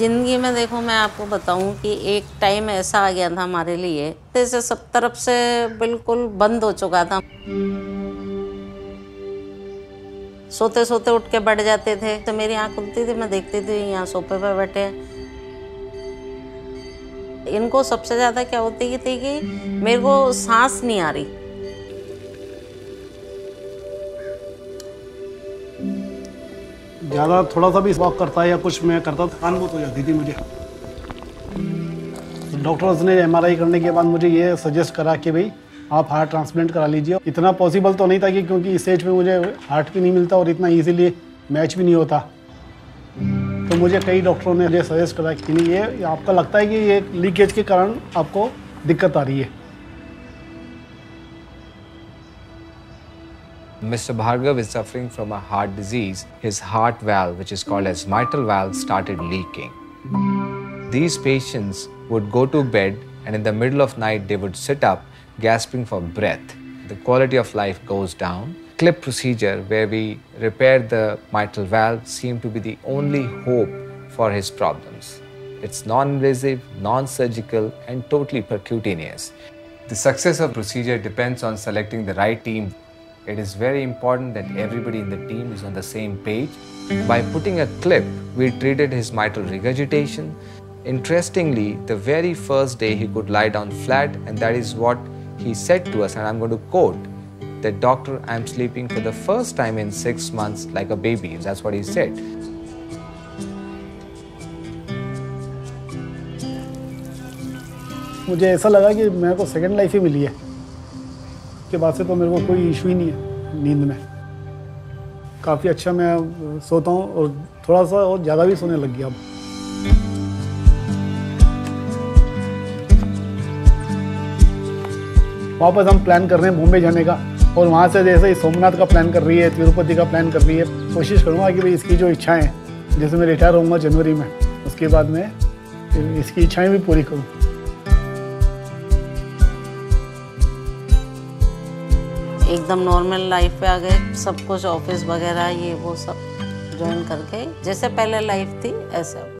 ज़िंदगी में देखो मैं आपको बताऊं कि एक टाइम ऐसा आ गया था हमारे लिए, जैसे सब तरफ से बिल्कुल बंद हो चुका था। सोते सोते उठ के बैठ जाते थे तो मेरी आँख खुलती थी, मैं देखती थी यहाँ सोफे पर बैठे। इनको सबसे ज़्यादा क्या होती थी कि मेरे को सांस नहीं आ रही। ज़्यादा थोड़ा सा भी वॉक करता या कुछ मैं करता था अनुभूत हो जाती थी मुझे। डॉक्टर्स ने MRI करने के बाद मुझे ये सजेस्ट करा कि भाई आप हार्ट ट्रांसप्लांट करा लीजिए। इतना पॉसिबल तो नहीं था कि क्योंकि इस एज में मुझे हार्ट भी नहीं मिलता और इतना ईजिली मैच भी नहीं होता। तो मुझे कई डॉक्टरों ने ये सजेस्ट करा कि नहीं, ये आपका लगता है कि ये लीकेज के कारण आपको दिक्कत आ रही है। Mr. Bhargav is suffering from a heart disease. His heart valve, which is called as mitral valve, started leaking. These patients would go to bed and in the middle of night they would sit up gasping for breath. The quality of life goes down. CLIP procedure, where we repair the mitral valve, seemed to be the only hope for his problems. It's non-invasive, non-surgical and totally percutaneous. The success of procedure depends on selecting the right team. It is very important that everybody in the team is on the same page. By putting a clip, we treated his mitral regurgitation. Interestingly, the very first day he could lie down flat, and that is what he said to us, and I'm going to quote, that doctor, I'm sleeping for the first time in 6 months like a baby. That's what he said. मुझे ऐसा लगा कि मेरे को second life ही मिली है। के बाद से तो मेरे को कोई इशू ही नहीं है नींद में। काफ़ी अच्छा मैं सोता हूँ और थोड़ा सा और ज़्यादा भी सोने लग गया अब। वापस हम प्लान कर रहे हैं बॉम्बे जाने का, और वहाँ से जैसे ही सोमनाथ का प्लान कर रही है, तिरुपति का प्लान कर रही है। कोशिश करूँगा कि भाई इसकी जो इच्छाएं हैं, जैसे मैं रिटायर होऊंगा जनवरी में, उसके बाद मैं इसकी इच्छाएँ भी पूरी करूँ। एकदम नॉर्मल लाइफ पे आ गए, सब कुछ ऑफिस वगैरह ये वो सब ज्वाइन करके जैसे पहले लाइफ थी ऐसे।